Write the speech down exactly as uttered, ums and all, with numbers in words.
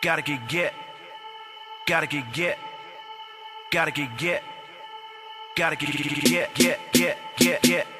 Gotta get get, gotta get get, gotta get get, gotta get get get get get get.